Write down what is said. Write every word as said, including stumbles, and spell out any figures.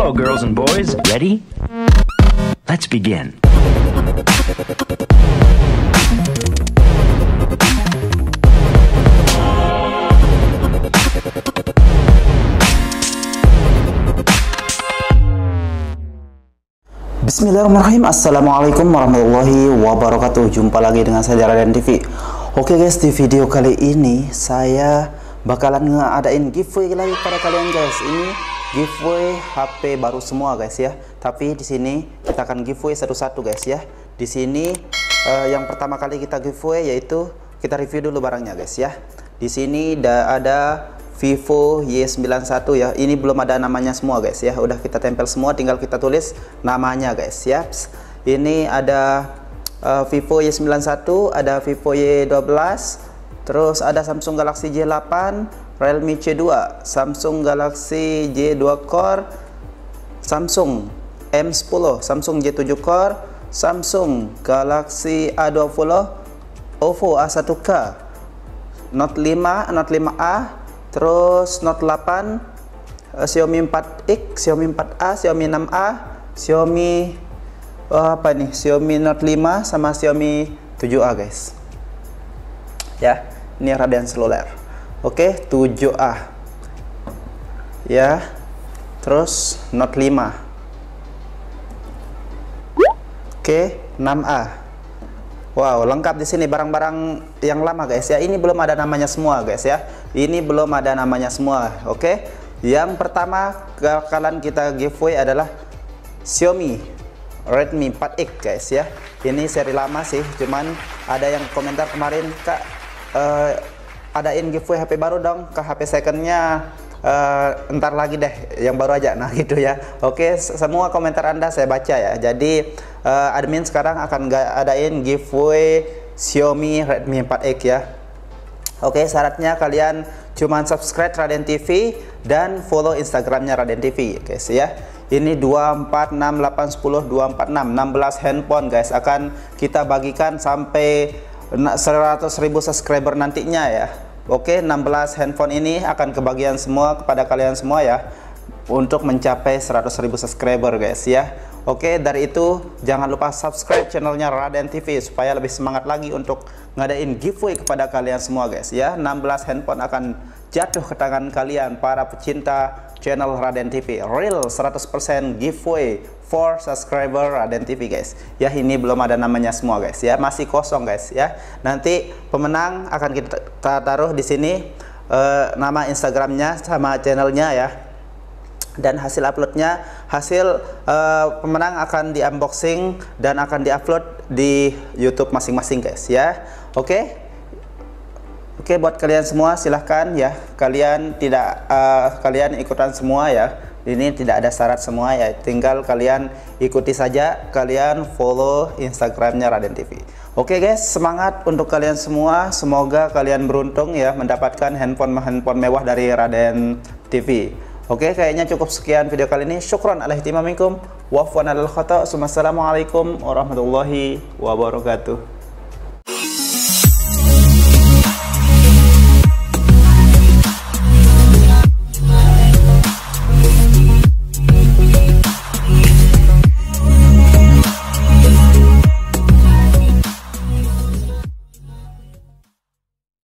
Hello girls and boys, ready? Let's begin. Bismillahirrahmanirrahim. Assalamualaikum warahmatullahi wabarakatuh. Jumpa lagi dengan saya Raden T V. Oke guys, di video kali ini saya bakalan ngadain giveaway lagi pada kalian guys. Ini giveaway H P baru semua guys ya. Tapi di sini kita akan giveaway satu-satu guys ya. Di sini eh, yang pertama kali kita giveaway yaitu kita review dulu barangnya guys ya. Di sini ada Vivo Y sembilan satu ya. Ini belum ada namanya semua guys ya. Udah kita tempel semua, tinggal kita tulis namanya guys ya. Ini ada uh, Vivo Y sembilan satu, ada Vivo Y dua belas, terus ada Samsung Galaxy J delapan, Realme C dua, Samsung Galaxy J dua Core, Samsung M sepuluh, Samsung J tujuh Core, Samsung Galaxy A dua puluh, Ovo A satu K, Note lima, Note lima A, terus Note delapan, uh, Xiaomi empat X, Xiaomi empat A, Xiaomi enam A, Xiaomi uh, apa nih? Xiaomi Note lima sama Xiaomi tujuh A guys. Ya, ini Raden seluler. Oke, tujuh A. Ya. Terus Note lima. Oke, enam A. Wow, lengkap di sini barang-barang yang lama guys ya. Ini belum ada namanya semua guys ya. Ini belum ada namanya semua. Oke. Okay? Yang pertama kalian kita giveaway adalah Xiaomi Redmi empat X guys ya. Ini seri lama sih, cuman ada yang komentar kemarin, "Kak, uh, adain giveaway H P baru dong, ke H P secondnya uh, ntar lagi deh, yang baru aja." Nah, gitu ya. Oke, okay, semua komentar Anda saya baca ya. Jadi Uh, admin sekarang akan adain giveaway Xiaomi Redmi empat X ya. Oke, syaratnya kalian cuman subscribe Raden T V dan follow Instagramnya Raden T V guys ya. Ini dua empat enam delapan satu nol dua empat enam enam belas handphone guys, akan kita bagikan sampai seratus ribu subscriber nantinya ya. Oke, enam belas handphone ini akan kebagian semua kepada kalian semua ya, untuk mencapai seratus ribu subscriber guys ya. Oke, dari itu jangan lupa subscribe channelnya Raden T V supaya lebih semangat lagi untuk ngadain giveaway kepada kalian semua guys ya. enam belas handphone akan jatuh ke tangan kalian para pecinta channel Raden T V. Real seratus persen giveaway for subscriber Raden T V guys. Ya, ini belum ada namanya semua guys ya. Masih kosong guys ya. Nanti pemenang akan kita taruh di sini eh, nama Instagramnya sama channelnya ya. Dan hasil uploadnya, hasil uh, pemenang akan di unboxing dan akan diupload di YouTube masing-masing guys ya. Oke, oke buat kalian semua silahkan ya. Kalian tidak uh, kalian ikutan semua ya. Ini tidak ada syarat semua ya. Tinggal kalian ikuti saja. Kalian follow Instagramnya Raden T V. Oke guys, semangat untuk kalian semua. Semoga kalian beruntung ya mendapatkan handphone handphone mewah dari Raden T V. Oke, kayaknya cukup sekian video kali ini. Syukran ala ihtimamikum. Wa afwan alal khata'. Assalamualaikum warahmatullahi wabarakatuh.